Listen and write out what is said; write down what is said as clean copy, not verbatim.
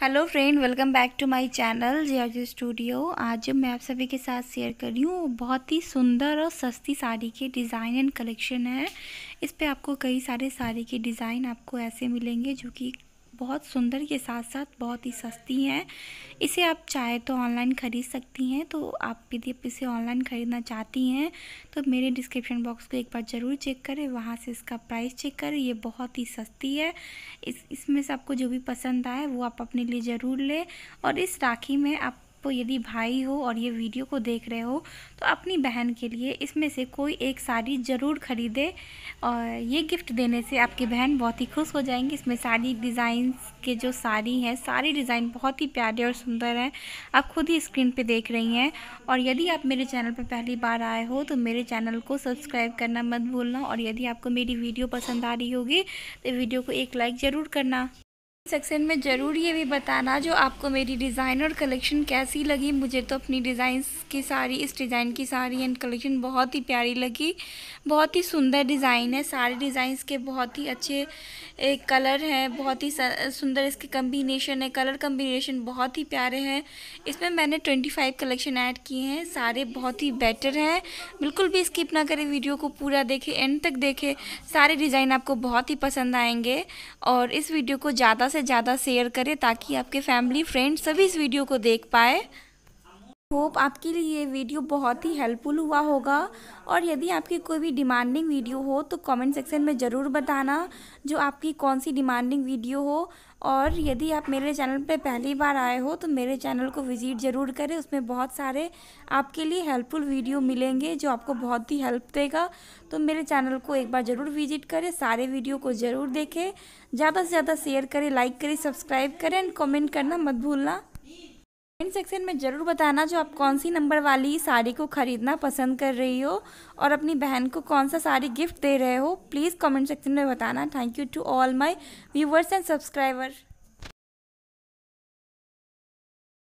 Hello friend, welcome back to my channel J R J studio. आज मैं आप सभी के साथ शेयर कर रही हूँ बहुत ही सुंदर और सस्ती साड़ी के डिज़ाइन एंड कलेक्शन है। इस पे आपको कई सारे साड़ी के डिज़ाइन आपको ऐसे मिलेंगे जो कि बहुत सुंदर के साथ साथ बहुत ही सस्ती हैं। इसे आप चाहे तो ऑनलाइन ख़रीद सकती हैं, तो आप यदि इसे ऑनलाइन ख़रीदना चाहती हैं तो मेरे डिस्क्रिप्शन बॉक्स को एक बार ज़रूर चेक करें, वहाँ से इसका प्राइस चेक करें। ये बहुत ही सस्ती है। इसमें से आपको जो भी पसंद आए वो आप अपने लिए ज़रूर लें। और इस राखी में आप तो यदि भाई हो और ये वीडियो को देख रहे हो तो अपनी बहन के लिए इसमें से कोई एक साड़ी ज़रूर ख़रीदे, और ये गिफ्ट देने से आपकी बहन बहुत ही खुश हो जाएंगी। इसमें साड़ी डिज़ाइंस के जो साड़ी हैं, सारी डिज़ाइन बहुत ही प्यारे और सुंदर हैं, आप खुद ही स्क्रीन पे देख रही हैं। और यदि आप मेरे चैनल पर पहली बार आए हो तो मेरे चैनल को सब्सक्राइब करना मत भूलना, और यदि आपको मेरी वीडियो पसंद आ रही होगी तो वीडियो को एक लाइक ज़रूर करना। सेक्शन में ज़रूर ये भी बताना जो आपको मेरी डिज़ाइन और कलेक्शन कैसी लगी। मुझे तो अपनी डिज़ाइंस की साड़ी, इस डिज़ाइन की साड़ी एंड कलेक्शन बहुत ही प्यारी लगी। बहुत ही सुंदर डिज़ाइन है, सारे डिज़ाइंस के बहुत ही अच्छे कलर हैं, बहुत ही सुंदर इसके कम्बिनेशन है, कलर कम्बिनेशन बहुत ही प्यारे हैं। इसमें मैंने 25 कलेक्शन ऐड किए हैं, सारे बहुत ही बेटर हैं। बिल्कुल भी स्किप ना करें, वीडियो को पूरा देखें, एंड तक देखें। सारे डिज़ाइन आपको बहुत ही पसंद आएँगे, और इस वीडियो को ज़्यादा से ज़्यादा शेयर करें ताकि आपके फैमिली फ्रेंड्स सभी इस वीडियो को देख पाए। होप आपके लिए ये वीडियो बहुत ही हेल्पफुल हुआ होगा, और यदि आपकी कोई भी डिमांडिंग वीडियो हो तो कमेंट सेक्शन में ज़रूर बताना जो आपकी कौन सी डिमांडिंग वीडियो हो। और यदि आप मेरे चैनल पर पहली बार आए हो तो मेरे चैनल को विज़िट ज़रूर करें, उसमें बहुत सारे आपके लिए हेल्पफुल वीडियो मिलेंगे जो आपको बहुत ही हेल्प देगा। तो मेरे चैनल को एक बार ज़रूर विज़िट करें, सारे वीडियो को ज़रूर देखें, ज़्यादा से ज़्यादा शेयर करें, लाइक करें, सब्सक्राइब करें एंड कॉमेंट करना मत भूलना। कमेंट सेक्शन में ज़रूर बताना जो आप कौन सी नंबर वाली साड़ी को ख़रीदना पसंद कर रही हो, और अपनी बहन को कौन सा साड़ी गिफ्ट दे रहे हो। प्लीज़ कमेंट सेक्शन में बताना। Thank you to all my viewers and subscriber.